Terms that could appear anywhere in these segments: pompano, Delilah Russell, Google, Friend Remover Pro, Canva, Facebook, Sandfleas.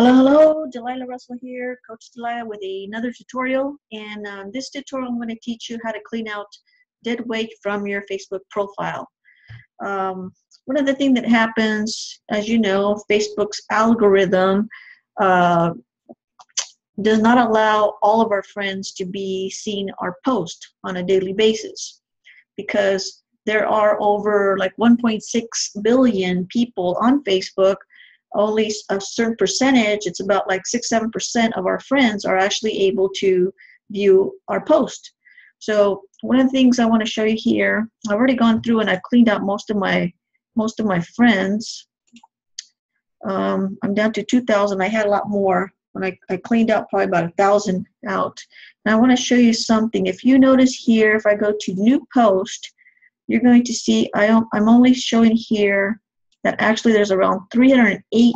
Hello, Delilah Russell here, Coach Delilah with another tutorial. And on this tutorial, I'm going to teach you how to clean out dead weight from your Facebook profile. One of the things that happens, as you know, Facebook's algorithm does not allow all of our friends to be seeing our post on a daily basis, because there are over like 1.6 billion people on Facebook. Only a certain percentage, it's about like 6-7% of our friends are actually able to view our post. So one of the things I want to show you here, I've already gone through and I've cleaned out most of my friends. I'm down to 2,000. I had a lot more when I cleaned out probably about 1,000 out. And I want to show you something. If you notice here, if I go to new post, you're going to see I'm only showing here that actually there's around 308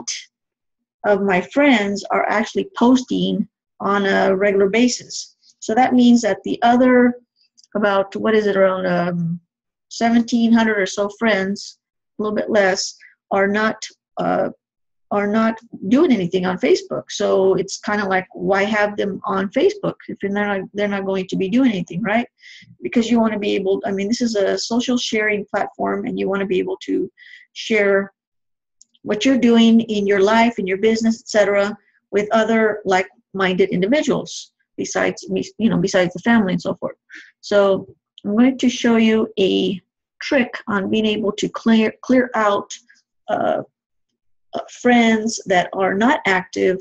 of my friends are actually posting on a regular basis. So that means that the other about, what is it, around 1,700 or so friends, a little bit less, are not doing anything on Facebook. So it's kind of like, why have them on Facebook if they're not going to be doing anything, right? Because you want to be able, I mean, this is a social sharing platform, and you want to be able to share what you're doing in your life, in your business, etc., with other like-minded individuals besides me, you know, besides the family and so forth. So I'm going to show you a trick on being able to clear out friends that are not active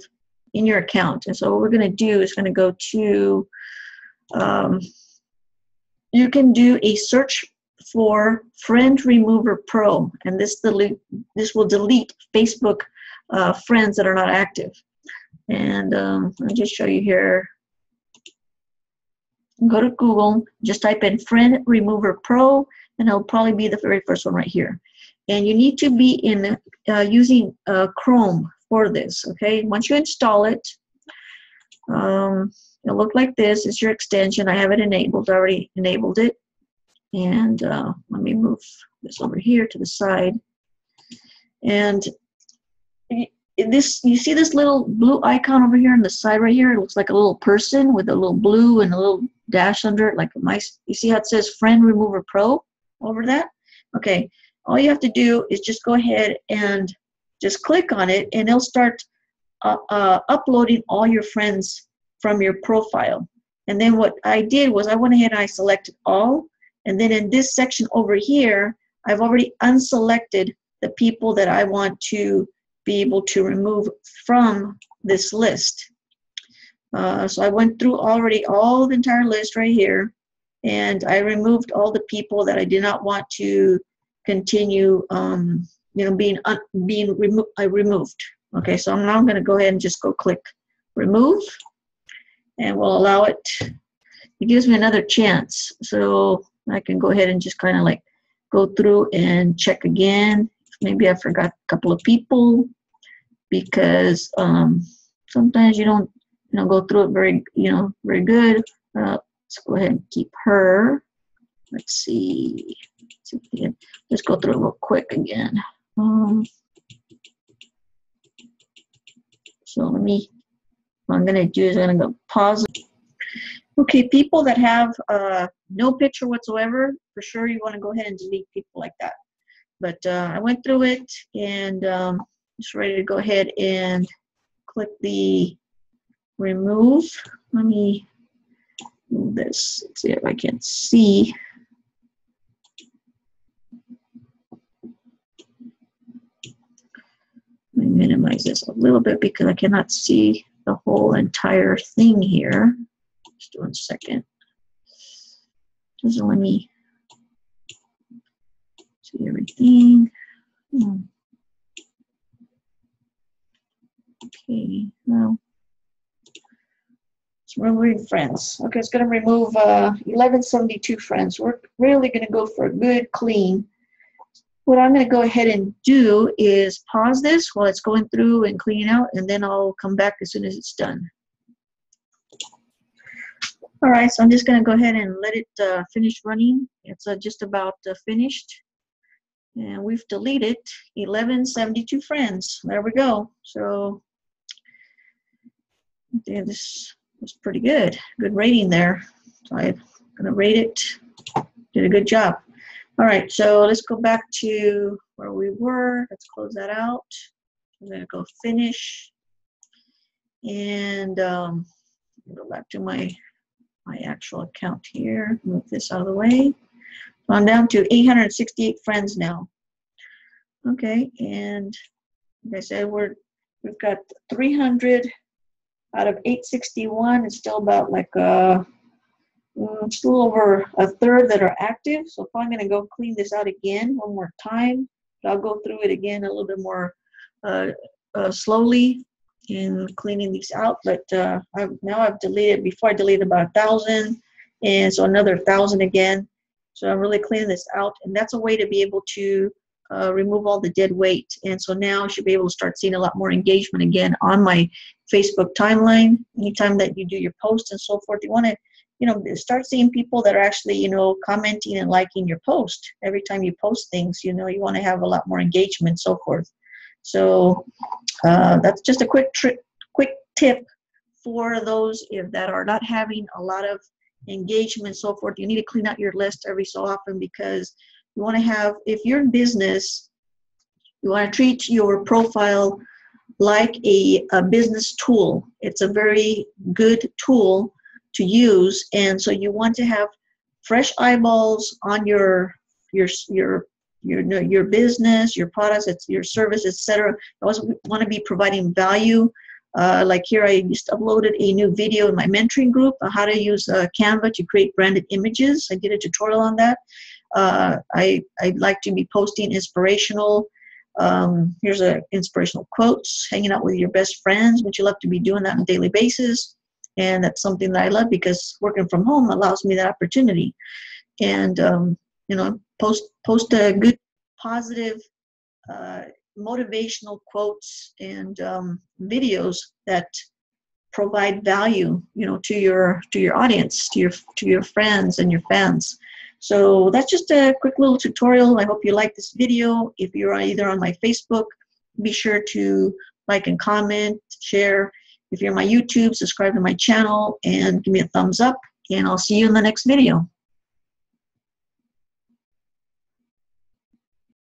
in your account. And so what we're going to do is going to go to, you can do a search for Friend Remover Pro, and this will delete Facebook friends that are not active. And I'll just show you here. Go to Google, just type in Friend Remover Pro, and it'll probably be the very first one right here. And you need to be in using Chrome for this, okay? Once you install it, it'll look like this. It's your extension. I have it enabled. I already enabled it. And let me move this over here to the side. And this, you see this little blue icon over here on the side right here? It looks like a little person with a little blue and a little dash under it, like a mice. You see how it says Friend Remover Pro over that? Okay. All you have to do is just go ahead and just click on it, and it'll start uploading all your friends from your profile. And then what I did was I went ahead and I selected all, and then in this section over here, I've already unselected the people that I want to be able to remove from this list. So I went through already all the entire list right here, and I removed all the people that I did not want to continue you know, being removed. Okay, so I'm now going to go ahead and just go click remove, and we'll allow it. It gives me another chance, so I can go ahead and just kind of like go through and check again. Maybe I forgot a couple of people, because sometimes you don't, you know, go through it very good. Let's go ahead and keep her. Let's see. Let's go through it real quick again. So let me, what I'm going to do is I'm going to go pause. Okay, people that have no picture whatsoever, for sure you want to go ahead and delete people like that. But I went through it, and just ready to go ahead and click the remove. Let me move this. Let's see if I can see. Let me minimize this a little bit because I cannot see the whole entire thing here. Just 1 second. Doesn't let me see everything. Okay, well, it's removing friends. Okay, it's going to remove 1172 friends. We're really going to go for a good clean. What I'm going to go ahead and do is pause this while it's going through and cleaning out, and then I'll come back as soon as it's done. All right, so I'm just going to go ahead and let it finish running. It's just about finished. And we've deleted 1172 friends. There we go. So Yeah, this was pretty good. Good rating there. So I'm gonna rate it. Did a good job. All right, so let's go back to where we were. Let's close that out. I'm gonna go finish, and go back to my actual account here. Move this out of the way. So I'm down to 868 friends now. Okay, and like I said, we've got 300 out of 861. It's still about like a little over a third that are active. So if I'm going to go clean this out again one more time, I'll go through it again a little bit more slowly in cleaning these out. But I've deleted, before I deleted about 1,000, and so another 1,000 again. So I'm really cleaning this out, and that's a way to be able to remove all the dead weight. And so now I should be able to start seeing a lot more engagement again on my Facebook timeline. Anytime that you do your post and so forth, you want to, you know, start seeing people that are actually, you know, commenting and liking your post. Every time you post things, you know, you want to have a lot more engagement and so forth. So that's just a quick tip for those that are not having a lot of engagement and so forth. You need to clean out your list every so often, because you want to have, if you're in business, you want to treat your profile like a business tool. It's a very good tool to use, and so you want to have fresh eyeballs on your business, your products, your service, etc. You also want to be providing value. Like here, I just uploaded a new video in my mentoring group on how to use Canva to create branded images. I did a tutorial on that. I'd like to be posting inspirational. Here's a inspirational quotes, hanging out with your best friends, which you love to be doing that on a daily basis. And that's something that I love, because working from home allows me that opportunity. And, you know, post a good, positive, motivational quotes and videos that provide value, you know, to your audience, to your friends and your fans. So that's just a quick little tutorial. I hope you like this video. If you're either on my Facebook, be sure to like and comment, share. If you're on my YouTube, subscribe to my channel and give me a thumbs up, and I'll see you in the next video.